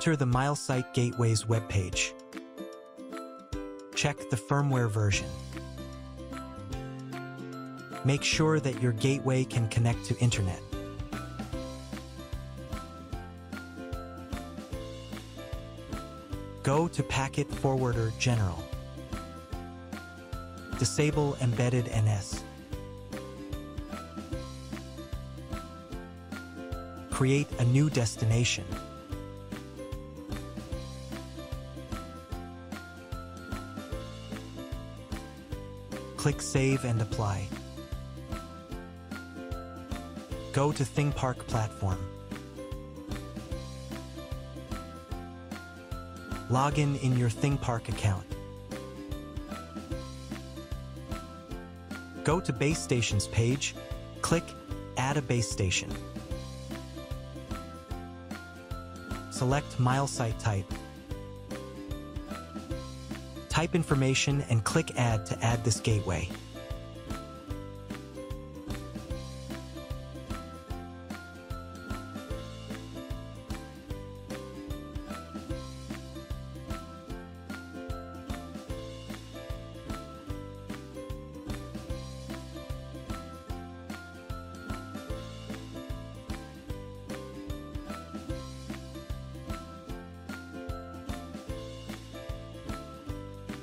enter the Milesight Gateway's webpage. Check the firmware version. Make sure that your gateway can connect to internet. Go to Packet Forwarder General. Disable Embedded NS. Create a new destination. Click Save and Apply. Go to ThingPark platform. Login in your ThingPark account. Go to Base Stations page, click Add a Base Station. Select Milesight Type. Type information and click Add to add this gateway.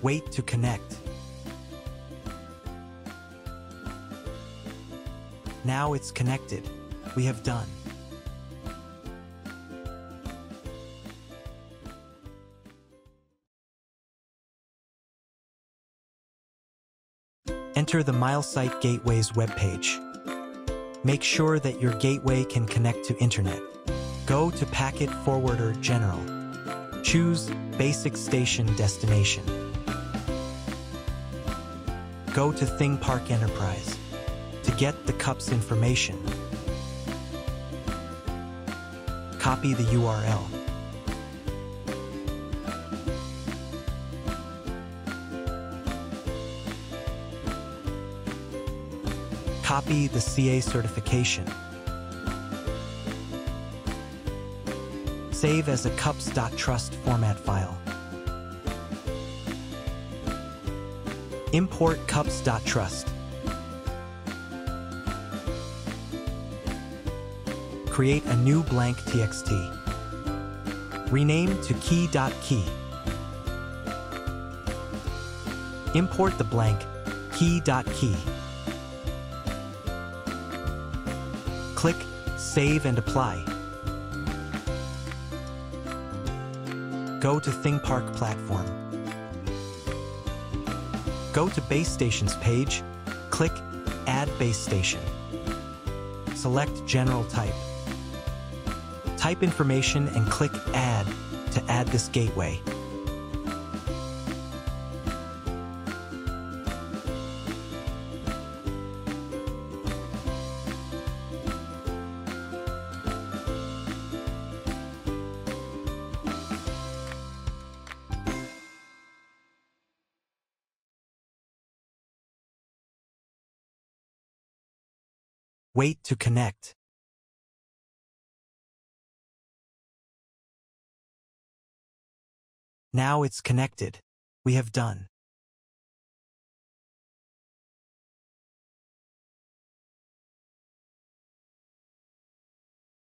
Wait to connect. Now it's connected. We have done. Enter the Milesight Gateway's webpage. Make sure that your gateway can connect to internet. Go to Packet Forwarder General. Choose Basic Station Destination. Go to ThingPark Enterprise to get the CUPS information. Copy the URL. Copy the CA certification. Save as a CUPS.trust format file. Import CUPS.trust. Create a new blank txt. Rename to key.key. Import the blank key.key. Click Save and Apply. Go to ThingPark platform. Go to Base Stations page, click Add Base Station. Select General Type. Type information and click Add to add this gateway. Wait to connect. Now it's connected. We have done.